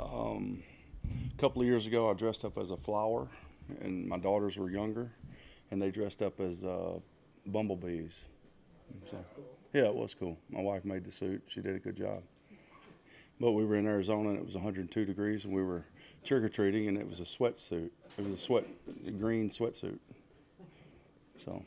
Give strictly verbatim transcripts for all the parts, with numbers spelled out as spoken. Um, a couple of years ago, I dressed up as a flower, and my daughters were younger, and they dressed up as uh, bumblebees. So, yeah, it was cool. My wife made the suit. She did a good job. But we were in Arizona, and it was one hundred two degrees, and we were trick-or-treating, and it was a sweatsuit. It was a sweat, a green sweatsuit. So,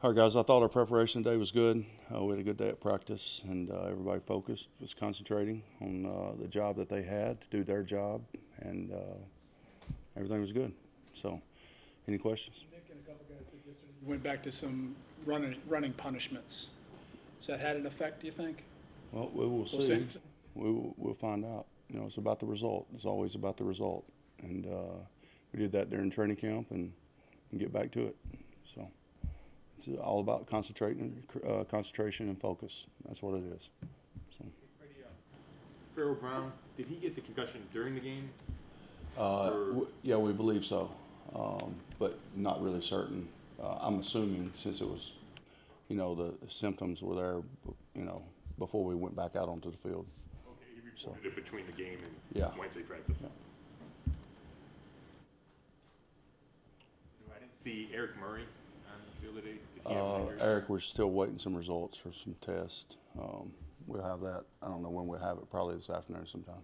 all right, guys, I thought our preparation today was good. Uh, we had a good day at practice, and uh, everybody focused, was concentrating on uh, the job that they had to do their job, and uh, everything was good. So, any questions? Nick and a couple guys said yesterday you went back to some running, running punishments. Has that had an effect, do you think? Well, we will see. We'll, see. We will, we'll find out. You know, it's about the result. It's always about the result. And uh, we did that during training camp and, and get back to it. So it's all about concentrating, uh, concentration and focus. That's what it is. So. Farrell Brown, did he get the concussion during the game? Uh, w yeah, we believe so, um, but not really certain. Uh, I'm assuming since it was, you know, the symptoms were there, you know, before we went back out onto the field. Okay, you reported so. It between the game and yeah. Wednesday practice. Yeah. I didn't see Eric Murray on the field today. Did he have uh, Eric, we're still waiting some results for some tests. Um, we'll have that. I don't know when we'll have it, probably this afternoon sometime.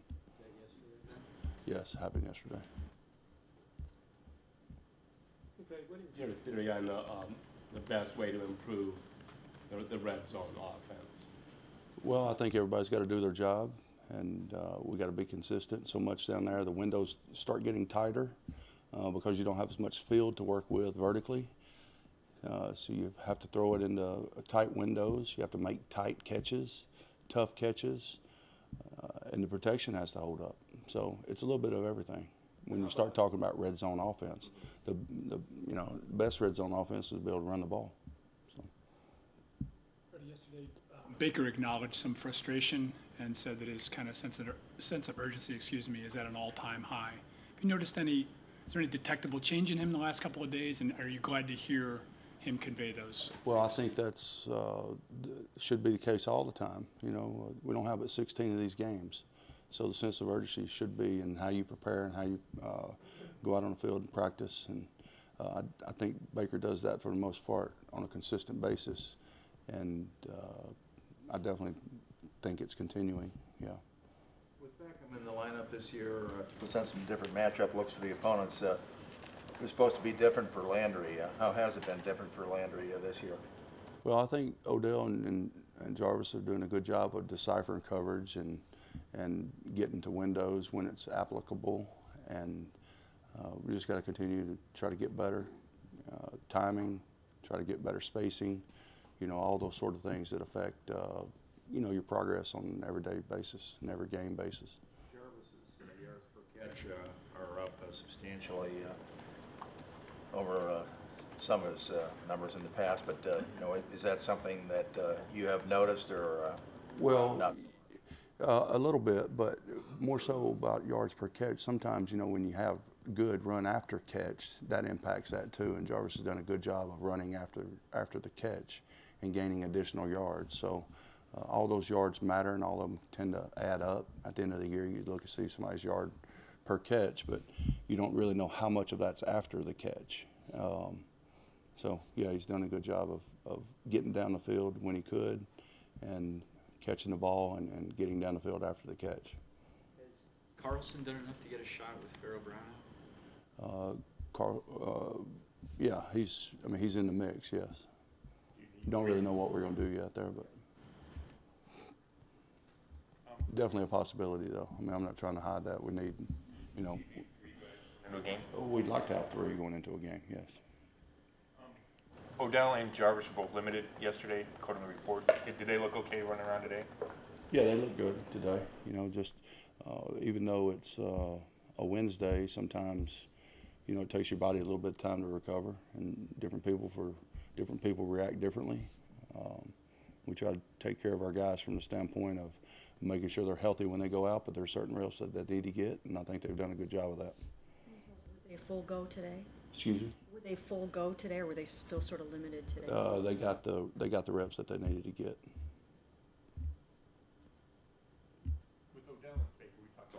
That yesterday? Yes, happened yesterday. Okay, what is your theory on the, um, the best way to improve the, the red zone offense? Well, I think everybody's got to do their job, and uh, we got to be consistent. So much down there, the windows start getting tighter uh, because you don't have as much field to work with vertically. Uh, so you have to throw it into tight windows. You have to make tight catches, tough catches, uh, and the protection has to hold up. So it's a little bit of everything. When you start talking about red zone offense, the, the you know best red zone offense is to be able to run the ball. So. Yesterday. Baker acknowledged some frustration and said that his kind of sense of, sense of urgency, excuse me, is at an all-time high. Have you noticed any, is there any detectable change in him in the last couple of days, and are you glad to hear him convey those? Well, things? I think that's uh, should be the case all the time. You know, we don't have but sixteen of these games, so the sense of urgency should be in how you prepare and how you uh, go out on the field and practice. And uh, I, I think Baker does that for the most part on a consistent basis, and. Uh, I definitely think it's continuing, yeah. With Beckham in the lineup this year, uh, to present some different matchup looks for the opponents, uh, it was supposed to be different for Landry. Uh, how has it been different for Landry uh, this year? Well, I think Odell and, and, and Jarvis are doing a good job of deciphering coverage and, and getting to windows when it's applicable. And uh, we just got to continue to try to get better uh, timing, try to get better spacing. You know, all those sort of things that affect, uh, you know, your progress on an everyday basis, an every game basis. Jarvis's yards per catch uh, are up uh, substantially uh, over uh, some of his uh, numbers in the past, but, uh, you know, is that something that uh, you have noticed or uh, well, not? Uh, a little bit, but more so about yards per catch. Sometimes, you know, when you have good run after catch, that impacts that too, and Jarvis has done a good job of running after after the catch and gaining additional yards. So uh, all those yards matter, and all of them tend to add up. At the end of the year, you look and see somebody's yard per catch, but you don't really know how much of that's after the catch. Um, so yeah, he's done a good job of, of getting down the field when he could and catching the ball and, and getting down the field after the catch. Has Carlson done enough to get a shot with Farrell Brown? Uh, Carl, uh, yeah, he's. I mean, he's in the mix. Yes. Don't really know what we're gonna do yet there, but definitely a possibility though. I mean, I'm not trying to hide that. We need, you know, we'd like to have three going into a game. Yes. Um, Odell and Jarvis were both limited yesterday, according to the report. Did they look okay running around today? Yeah, they look good today. You know, just uh, even though it's uh, a Wednesday, sometimes. You know, it takes your body a little bit of time to recover, and different people for different people react differently. Um, we try to take care of our guys from the standpoint of making sure they're healthy when they go out, but there are certain reps that they need to get, and I think they've done a good job of that. Were they full go today? Excuse me? Were they full go today, or were they still sort of limited today? Uh, they got the they got the reps that they needed to get.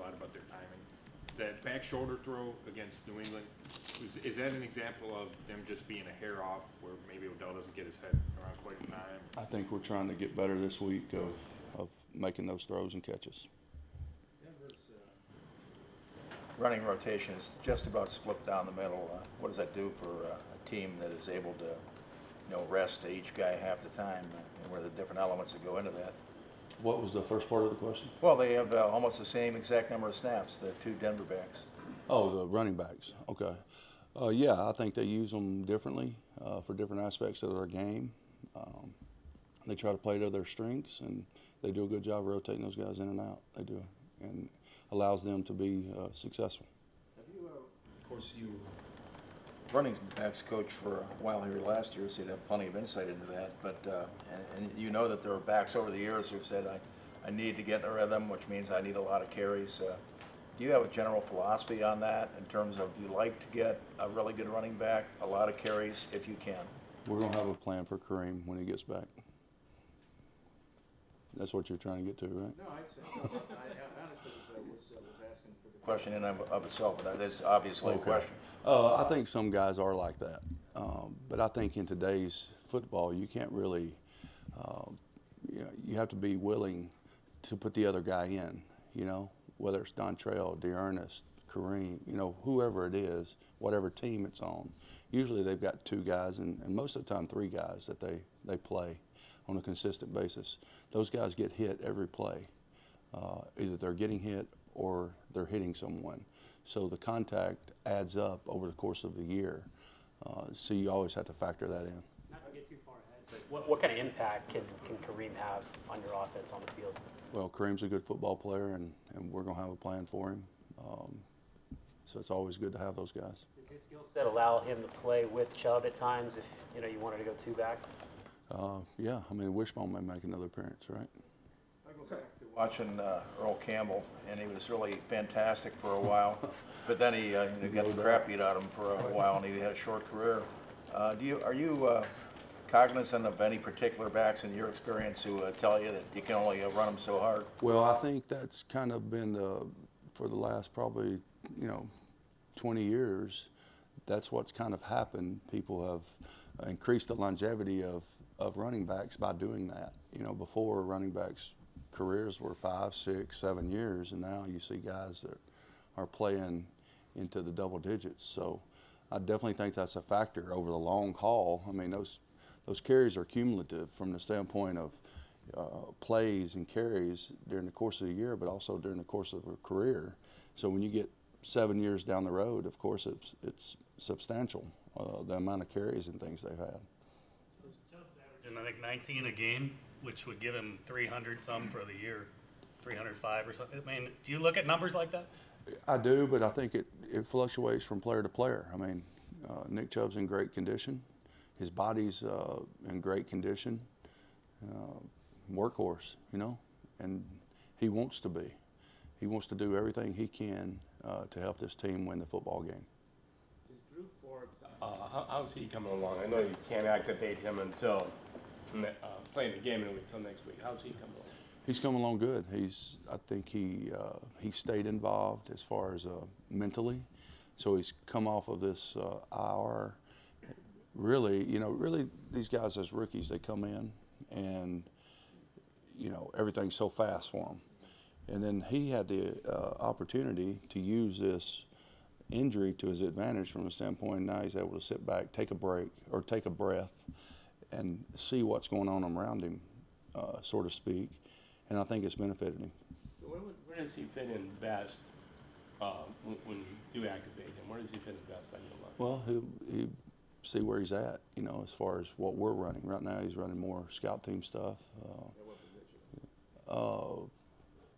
lot about their timing. That back shoulder throw against New England, was, is that an example of them just being a hair off where maybe Odell doesn't get his head around quite in time? I think we're trying to get better this week of, of making those throws and catches. Denver's uh, running rotation is just about split down the middle. Uh, what does that do for uh, a team that is able to you know, rest each guy half the time? Uh, and what are the different elements that go into that? What was the first part of the question? Well, they have uh, almost the same exact number of snaps, the two Denver backs. Oh, the running backs. Okay. Uh, yeah, I think they use them differently uh, for different aspects of their game. Um, they try to play to their strengths, and they do a good job rotating those guys in and out. They do, and allows them to be uh, successful. Have you, uh, of course, you running backs coach for a while here last year, so you'd have plenty of insight into that. But uh, and, and you know that there are backs over the years who've said, I, I need to get in a rhythm, which means I need a lot of carries. Uh, do you have a general philosophy on that in terms of you like to get a really good running back, a lot of carries if you can? We're going to have a plan for Kareem when he gets back. That's what you're trying to get to, right? No, I said, no, I, I honestly was, uh, was, uh, was asking for the question in and of itself, but that is obviously okay. A question. Uh, I think some guys are like that, um, but I think in today's football, you can't really, uh, you know, you have to be willing to put the other guy in, you know, whether it's Dontrell, DeErnest, Kareem, you know, whoever it is, whatever team it's on. Usually they've got two guys, and, and most of the time three guys that they, they play on a consistent basis. Those guys get hit every play. Uh, either they're getting hit or they're hitting someone. So the contact adds up over the course of the year. Uh, so you always have to factor that in. Not to get too far ahead, but what, what kind of impact can, can Kareem have on your offense on the field? Well, Kareem's a good football player, and, and we're going to have a plan for him. Um, so it's always good to have those guys. Does his skill set allow him to play with Chubb at times if you know you wanted to go two back? Uh, yeah, I mean, Wishbone may make another appearance, right? Watching uh, Earl Campbell, and he was really fantastic for a while, but then he, uh, he got the crap beat out of him for a while, and he had a short career. Uh, do you are you uh, cognizant of any particular backs in your experience who uh, tell you that you can only uh, run them so hard? Well, I think that's kind of been the, for the last probably you know twenty years. That's what's kind of happened. People have increased the longevity of of running backs by doing that. You know, before running backs. Careers were five, six, seven years, and now you see guys that are playing into the double digits. So I definitely think that's a factor over the long haul. I mean, those those carries are cumulative from the standpoint of uh, plays and carries during the course of the year, but also during the course of a career. So when you get seven years down the road, of course, it's it's substantial, uh, the amount of carries and things they've had. And I think nineteen a game, which would give him three hundred some for the year, three hundred five or something. I mean, do you look at numbers like that? I do, but I think it, it fluctuates from player to player. I mean, uh, Nick Chubb's in great condition. His body's uh, in great condition. Uh, workhorse, you know, and he wants to be. He wants to do everything he can uh, to help this team win the football game. Is Drew Forbes, uh, how, how's he coming along? I know you can't activate him until Uh, playing the game until next week. How's he come along? He's come along good. He's, I think he uh, he stayed involved as far as uh, mentally. So he's come off of this uh, I R. Really, you know, really these guys as rookies, they come in and, you know, everything's so fast for them. And then he had the uh, opportunity to use this injury to his advantage from the standpoint now he's able to sit back, take a break, or take a breath, and see what's going on around him, uh, so to speak, and I think it's benefited him. So where, would, where does he fit in best uh, when, when you do activate him? Where does he fit in best on your line? Well, he'll, he'll see where he's at, you know, as far as what we're running. Right now he's running more scout team stuff. Uh, yeah, what position? Uh,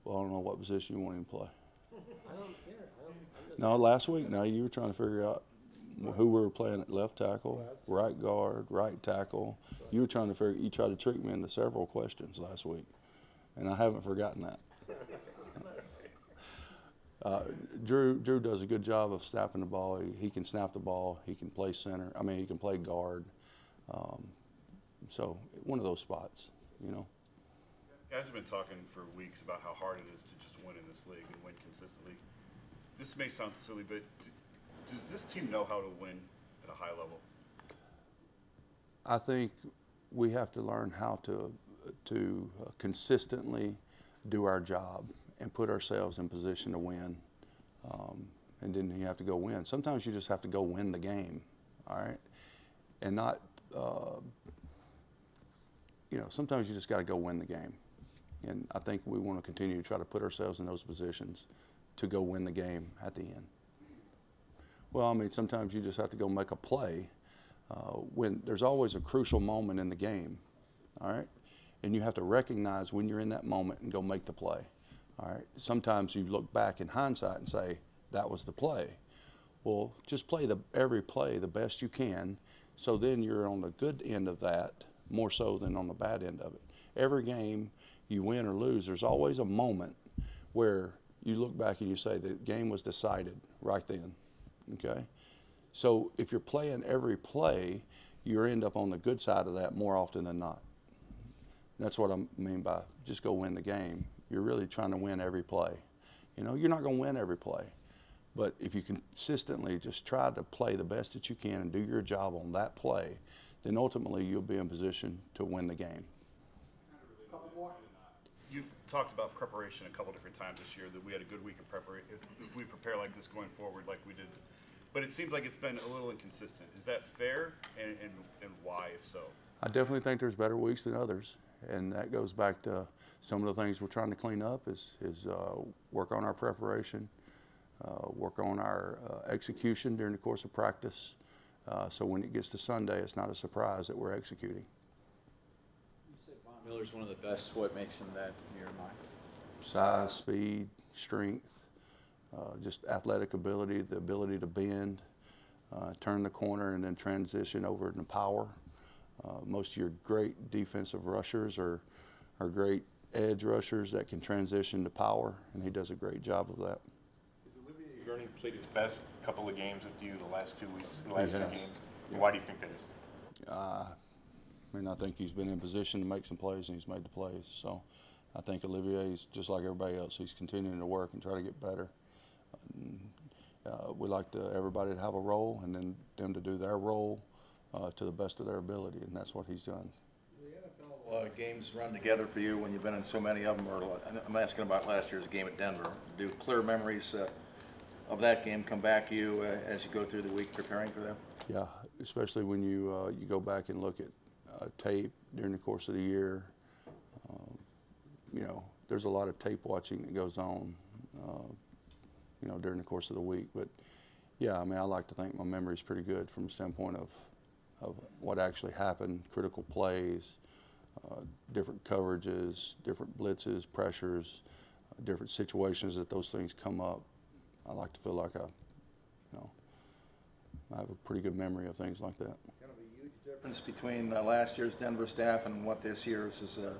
well, I don't know what position you want him to play. I don't care. I don't, no, last week, now you were trying to figure out who we were playing at left tackle, right guard, right tackle. You were trying to figure, you tried to trick me into several questions last week, and I haven't forgotten that. Uh, Drew Drew does a good job of snapping the ball. He, he can snap the ball. He can play center. I mean, he can play guard. Um, so one of those spots, you know. Guys have been talking for weeks about how hard it is to just win in this league and win consistently. This may sound silly, but does this team know how to win at a high level? I think we have to learn how to to consistently do our job and put ourselves in position to win. Um, and then you have to go win. Sometimes you just have to go win the game, all right? And not, uh, you know, sometimes you just got to go win the game. And I think we want to continue to try to put ourselves in those positions to go win the game at the end. Well, I mean, sometimes you just have to go make a play uh, when there's always a crucial moment in the game, all right? And you have to recognize when you're in that moment and go make the play, all right? Sometimes you look back in hindsight and say, that was the play. Well, just play the, every play the best you can, so then you're on the good end of that more so than on the bad end of it. Every game you win or lose, there's always a moment where you look back and you say the game was decided right then, okay? So if you're playing every play, you end up on the good side of that more often than not. That's what I mean by just go win the game. You're really trying to win every play. You know, you're not going to win every play, but if you consistently just try to play the best that you can and do your job on that play, then ultimately you'll be in position to win the game. You've talked about preparation a couple different times this year, that we had a good week of preparation. If, if we prepare like this going forward, like we did, but it seems like it's been a little inconsistent. Is that fair, and, and, and why, if so? I definitely think there's better weeks than others, and that goes back to some of the things we're trying to clean up is, is uh, work on our preparation, uh, work on our uh, execution during the course of practice, uh, so when it gets to Sunday, it's not a surprise that we're executing. Miller's one of the best. What makes him that in your mind? Size, speed, strength, uh, just athletic ability, the ability to bend, uh, turn the corner, and then transition over into power. Uh, most of your great defensive rushers are, are great edge rushers that can transition to power, and he does a great job of that. Has Olivier Vernon played his best couple of games with you the last two weeks, the last two games? Yeah. Why do you think that is? Uh, I mean, I think he's been in position to make some plays, and he's made the plays. So I think Olivier's just like everybody else. He's continuing to work and try to get better. Uh, we like to, everybody to have a role, and then them to do their role uh, to the best of their ability, and that's what he's done. The N F L uh, games run together for you when you've been in so many of them. Or, I'm asking about last year's game at Denver. Do clear memories uh, of that game come back to you uh, as you go through the week preparing for them? Yeah, especially when you uh, you go back and look at Uh, tape during the course of the year. Uh, you know, there's a lot of tape watching that goes on, uh, you know, during the course of the week. But, yeah, I mean, I like to think my memory's pretty good from the standpoint of, of what actually happened, critical plays, uh, different coverages, different blitzes, pressures, uh, different situations that those things come up. I like to feel like I, you know, I have a pretty good memory of things like that. Difference between uh, last year's Denver staff and what this year's is uh,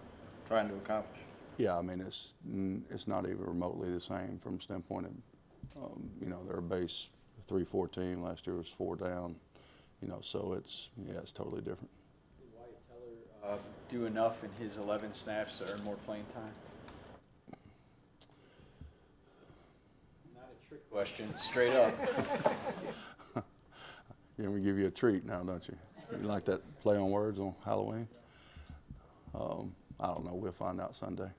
trying to accomplish? Yeah, I mean, it's it's not even remotely the same from the standpoint of, um, you know, they're a base three four team. Last year was four down, you know, so it's, yeah, it's totally different. Did Wyatt Teller uh, do enough in his eleven snaps to earn more playing time? Not a trick question, straight up. Yeah, we give you a treat now, don't you? You like that play on words on Halloween? Um, I don't know. We'll find out Sunday.